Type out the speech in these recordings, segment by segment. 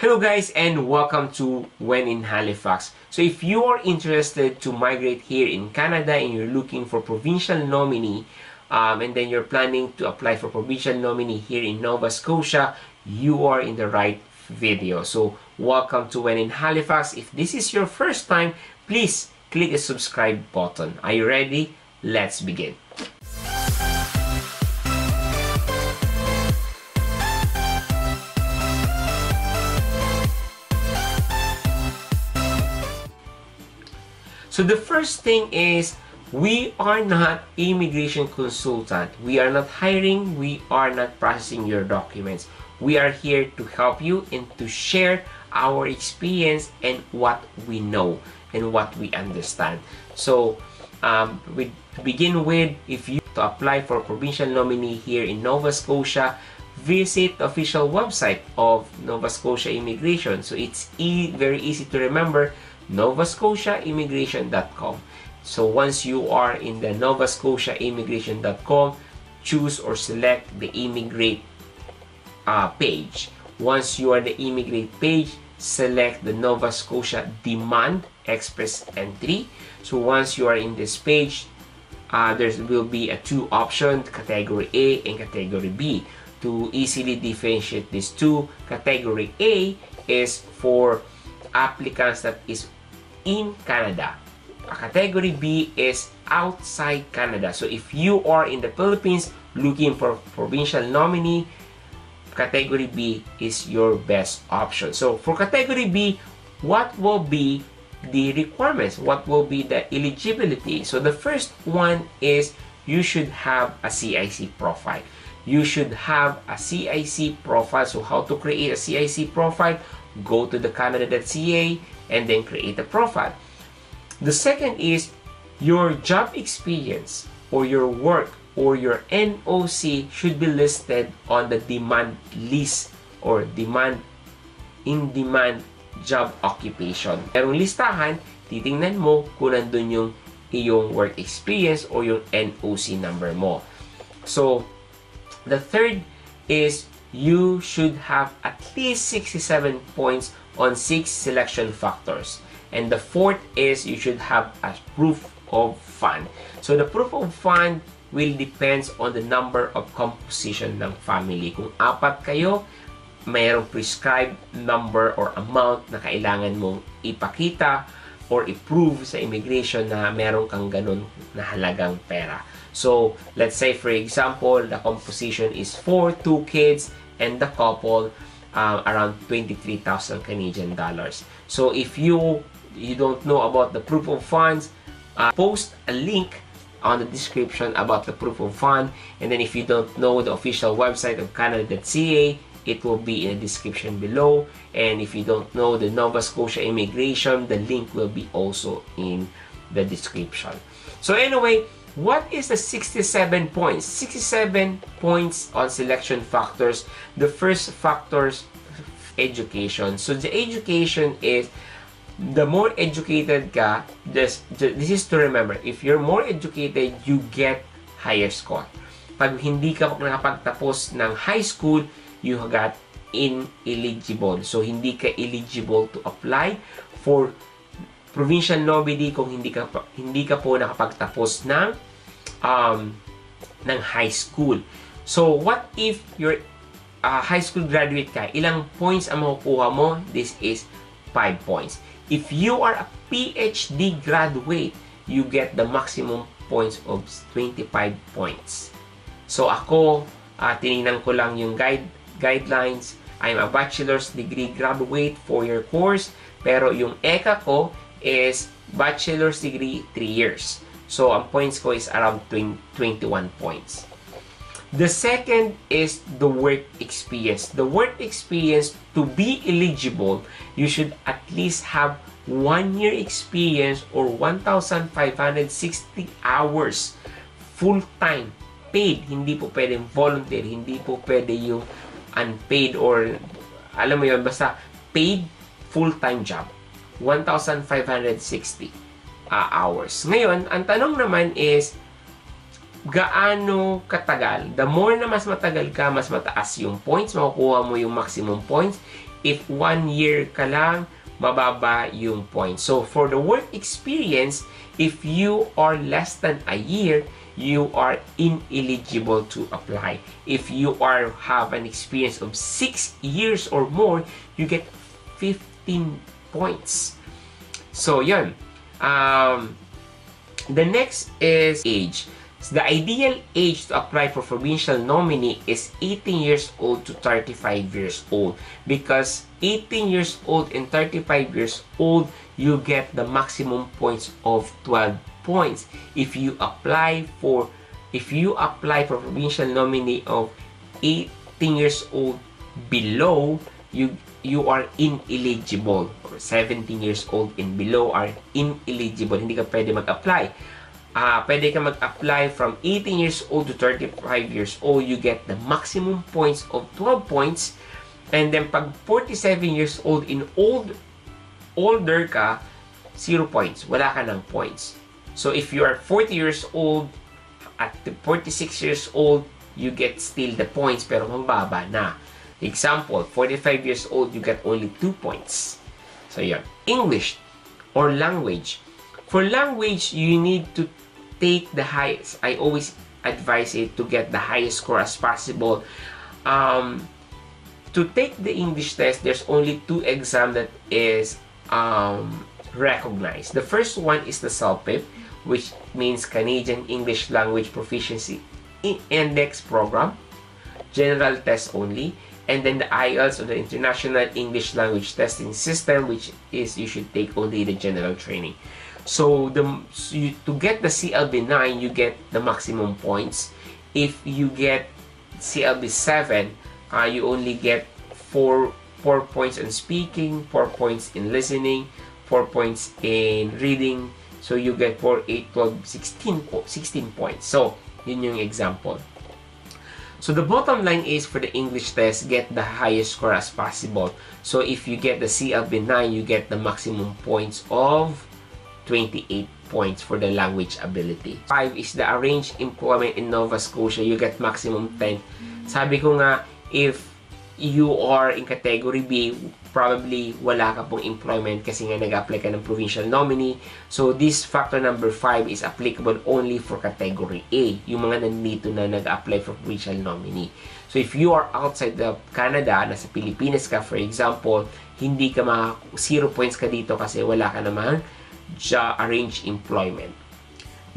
Hello guys, and welcome to When in Halifax. So if you are interested to migrate here in Canada and you're looking for provincial nominee and then you're planning to apply for provincial nominee here in Nova Scotia, you are in the right video. So welcome to When in Halifax. If this is your first time, please click the subscribe button. Are you ready? Let's begin. So the first thing is, we are not immigration consultant. We are not hiring, we are not processing your documents. We are here to help you and to share our experience and what we know and what we understand. So to begin with, if you want to apply for provincial nominee here in Nova Scotia, visit the official website of Nova Scotia Immigration. So it's very easy to remember, NovaScotiaImmigration.com. So once you are in the NovaScotiaImmigration.com, choose or select the Immigrate page. Once you are the Immigrate page, select the Nova Scotia Demand Express Entry. So once you are in this page, there will be two options, Category A and Category B. To easily differentiate these two, Category A is for applicants that is in Canada. Category B is outside Canada. So if you are in the Philippines looking for provincial nominee, Category B is your best option. So for Category B, what will be the requirements? What will be the eligibility? So the first one is you should have a CIC profile. You should have a CIC profile. So how to create a CIC profile? Go to the Canada.ca and then create a profile. The second is your job experience or your work or your NOC should be listed on the demand list or in-demand job occupation. Merong listahan, titingnan mo kung nandun yung iyong work experience or yung NOC number mo. So, the third is you should have at least 67 points on 6 selection factors. And the fourth is you should have a proof of fund. So the proof of fund will depends on the number of composition ng family. Kung apat kayo, mayroong prescribed number or amount na kailangan mong ipakita or i-prove sa immigration na meron kang ganun na halagang pera. So, let's say for example, the composition is for 2 kids and the couple around 23,000 Canadian dollars. So, if you don't know about the proof of funds, post a link on the description about the proof of fund. And then if you don't know the official website of Canada.ca, it will be in the description below. And if you don't know the Nova Scotia Immigration, the link will be also in the description. So anyway, what is the 67 points? 67 points on selection factors. The first factors, education. So the education is, the more educated ka, this is to remember, if you're more educated, you get higher score. Pag hindi ka nakapagtapos ng high school, you got ineligible. So, hindi ka eligible to apply for provincial nominee kung hindi ka po nakapagtapos ng high school. So, what if you're high school graduate ka? Ilang points ang makukuha mo? This is 5 points. If you are a PhD graduate, you get the maximum points of 25 points. So, ako, tinignan ko lang yung guidelines. I'm a bachelor's degree graduate, 4-year course, pero yung ECA ko is bachelor's degree 3 years. So, ang points ko is around 21 points. The second is the work experience. The work experience, to be eligible, you should at least have 1 year experience or 1,560 hours full-time paid. Hindi po pwedeng volunteer, hindi po pwede yung unpaid or alam mo yun, basta paid full-time job. 1,560 hours. Ngayon, ang tanong naman is, gaano katagal? The more na mas matagal ka, mas mataas yung points, makukuha mo yung maximum points. if 1 year ka lang, mababa yung points. So for the work experience, if you are less than a year, you are ineligible to apply. If you are have an experience of 6 years or more, you get 15 points. So yun. The next is age. So the ideal age to apply for provincial nominee is 18 years old to 35 years old, because 18 years old and 35 years old, you get the maximum points of 12 points if you apply for provincial nominee of 18 years old below. You are ineligible, or 17 years old and below are ineligible. Hindi ka pwede mag-apply. Pwede ka mag-apply from 18 years old to 35 years old. You get the maximum points of 12 points. And then pag 47 years old in older ka, 0 points. Wala ka ng points. So if you are 40 years old at 46 years old, you get still the points pero mababa na. Example, 45 years old, you get only 2 points. So yeah. English or language. For language, you need to take the highest. I always advise it to get the highest score as possible. To take the English test, there's only 2 exams that is recognized. The first one is the CELPIP, which means Canadian English Language Proficiency Index Program, general test only. And then the IELTS, or the International English Language Testing System, which is you should take only the general training. So to get the CLB 9, you get the maximum points. If you get CLB 7, you only get 4 points in speaking, 4 points in listening, 4 points in reading. So you get 4, 8, 12, 16 points. So yun yung example. So the bottom line is for the English test, get the highest score as possible. So if you get the CLB 9, you get the maximum points of 28 points for the language ability. 5 is the arranged employment in Nova Scotia. You get maximum 10. Sabi ko nga, if you are in category B, probably wala ka pong employment kasi nga nag-apply ka ng provincial nominee. So this factor number 5 is applicable only for category A, yung mga nandito na nag-apply for provincial nominee. So if you are outside the Canada, nasa Pilipinas ka for example, hindi ka 0 points ka dito kasi wala ka naman arrange employment.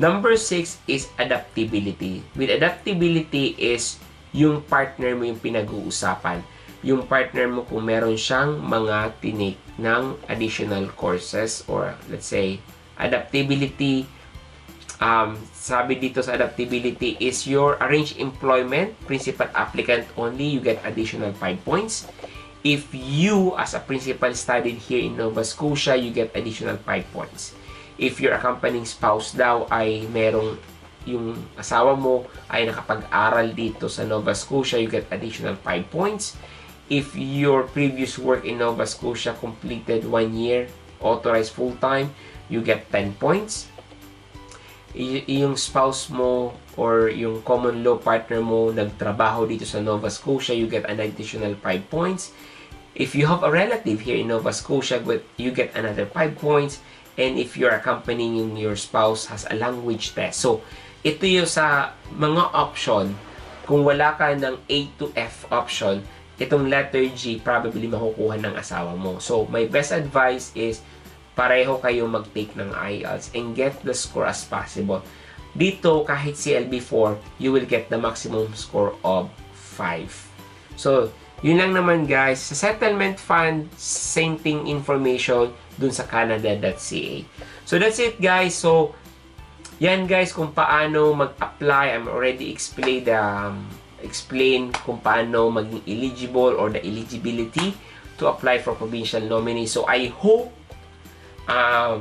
Number 6 is adaptability. With adaptability is yung partner mo yung pinag-uusapan. Yung partner mo kung meron siyang mga tinik ng additional courses, or let's say adaptability, sabi dito sa adaptability is your arranged employment, principal applicant only, you get additional 5 points. If you, as a principal, studied here in Nova Scotia, you get additional 5 points. If your accompanying spouse daw ay merong yung asawa mo ay nakapag-aral dito sa Nova Scotia, you get additional 5 points. If your previous work in Nova Scotia completed 1 year, authorized full-time, you get 10 points. Yung spouse mo or yung common law partner mo nagtrabaho dito sa Nova Scotia, you get an additional 5 points. If you have a relative here in Nova Scotia, you get another 5 points. And if you're accompanying your spouse has a language test. So, ito yung sa mga option. Kung wala ka ng A to F option, itong letter G probably makukuha ng asawa mo. So, my best advice is pareho kayo mag-take ng IELTS and get the score as possible. Dito, kahit CLB4, you will get the maximum score of 5. So, yun lang naman guys. Sa settlement fund, same thing information dun sa Canada.ca. So, that's it guys. So, yan guys kung paano mag-apply. I'm already explain kung paano maging eligible or the eligibility to apply for provincial nominee. So, I hope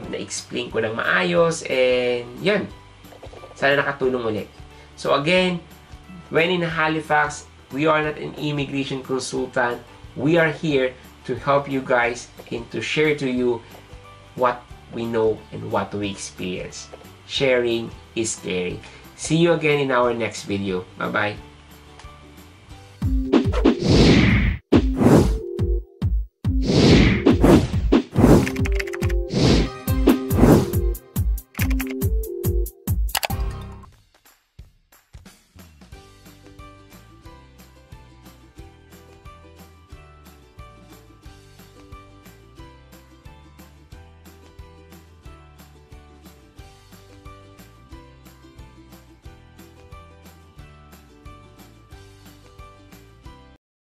na-explain ko ng maayos, and yan, sana nakatulong ulit. So again, when in Halifax, we are not an immigration consultant. We are here to help you guys and to share to you what we know and what we experience. Sharing is caring. See you again in our next video. Bye-bye.